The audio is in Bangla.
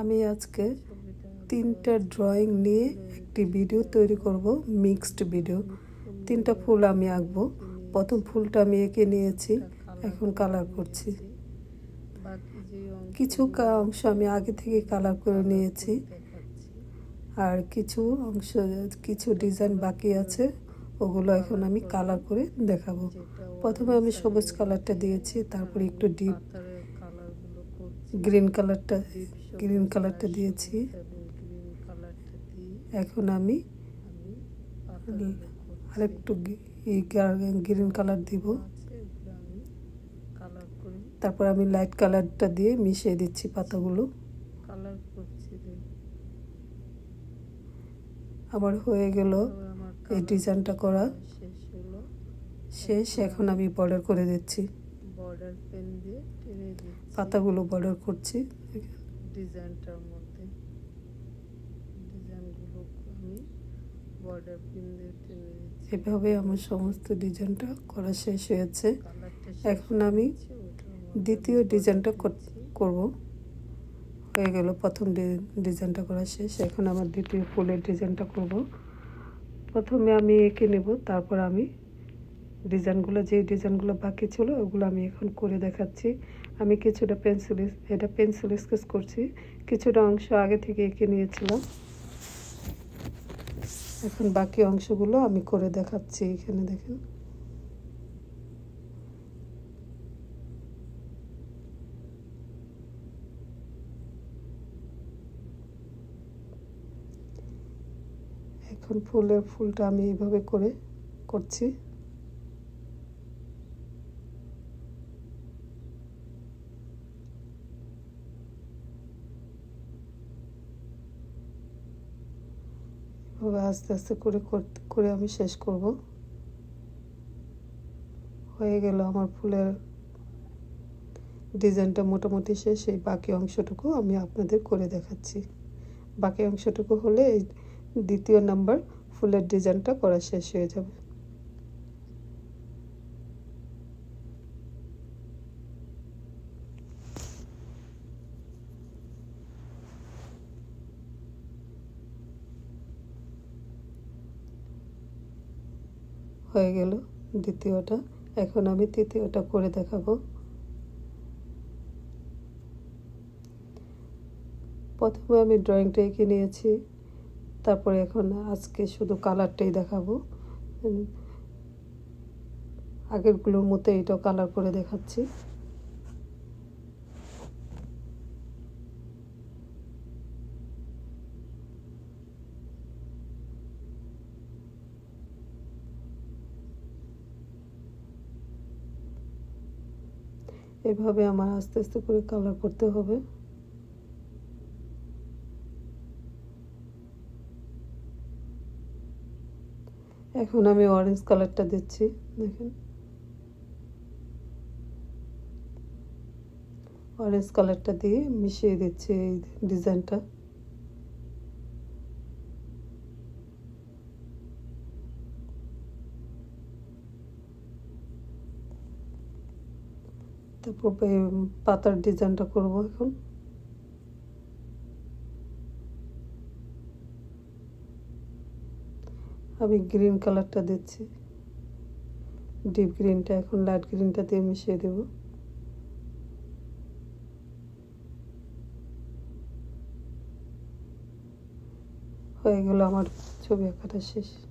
আমি আজকে তিনটা ড্রয়িং নিয়ে একটি ভিডিও তৈরি করব, মিক্সড ভিডিও। তিনটা ফুল আমি আঁকবো। প্রথম ফুলটা আমি এঁকে নিয়েছি, এখন কালার করছি। কিছু অংশ আমি আগে থেকে কালার করে নিয়েছি, আর কিছু অংশ কিছু ডিজাইন বাকি আছে, ওগুলো এখন আমি কালার করে দেখাবো। প্রথমে আমি সবুজ কালারটা দিয়েছি, তারপরে একটু ডিপ গ্রিন কালারটা দিয়েছি। এখন আমি আরেকটু গ্রিন কালার দিব, তারপর আমি লাইট কালারটা দিয়ে মিশিয়ে দিচ্ছি পাতাগুলো। আমার হয়ে গেল এই ডিজাইনটা করা শেষ। এখন আমি বর্ডার করে দিচ্ছি, পাতাগুলো বর্ডার করছি। ডিজাইনটার মধ্যে ডিজাইনগুলো আমি বর্ডার পিন দিয়ে টেনে দিচ্ছি। এভাবে আমার সমস্ত ডিজাইনটা করা শেষ হয়েছে। এখন আমি দ্বিতীয় ডিজাইনটা করব। হয়ে গেল প্রথম ডিজাইনটা করা শেষ। এখন আমার দ্বিতীয় ফুলের ডিজাইনটা করব। প্রথমে আমি এঁকে নেব, তারপর আমি ডিজাইনগুলো যে ডিজাইনগুলো বাকি ছিল ওগুলো আমি এখন করে দেখাচ্ছি। আমি কিছুটা পেন্সিল স্কেচ করছি, কিছুটা অংশ আগে থেকে এঁকে নিয়েছিলাম, এখন বাকি অংশগুলো আমি করে দেখাচ্ছি। এখানে দেখেন, এখন ফুলটা আমি এইভাবে করে করছি। আস্তে আস্তে করে আমি শেষ করব। হয়ে গেল আমার ফুলের ডিজাইনটা মোটামুটি শেষ। এই বাকি অংশটুকু আমি আপনাদের করে দেখাচ্ছি। বাকি অংশটুকু হলে এই দ্বিতীয় নাম্বার ফুলের ডিজাইনটা করা শেষ হয়ে যাবে। হয়ে গেল দ্বিতীয়টা। এখন আমি তৃতীয়টা করে দেখাবো। প্রথমে আমি ড্রয়িংটা এঁকে নিয়েছি, তারপরে এখন আজকে শুধু কালারটাই দেখাবো। আগেরগুলোর মতো এটাও কালার করে দেখাচ্ছি। এভাবে আমার আস্তে আস্তে করে কালার করতে হবে। এখন আমি অরেঞ্জ কালারটা দিচ্ছি, দেখেন অরেঞ্জ কালারটা দিয়ে মিশিয়ে দিচ্ছি এই ডিজাইনটা। তারপর পাতার ডিজাইনটা করব। এখন আমি গ্রিন কালারটা দিচ্ছি, ডিপ গ্রিনটা। এখন লাইট গ্রিনটা দিয়ে মিশিয়ে দেব। হয়ে গেল আমার ছবি আঁকাটা শেষ।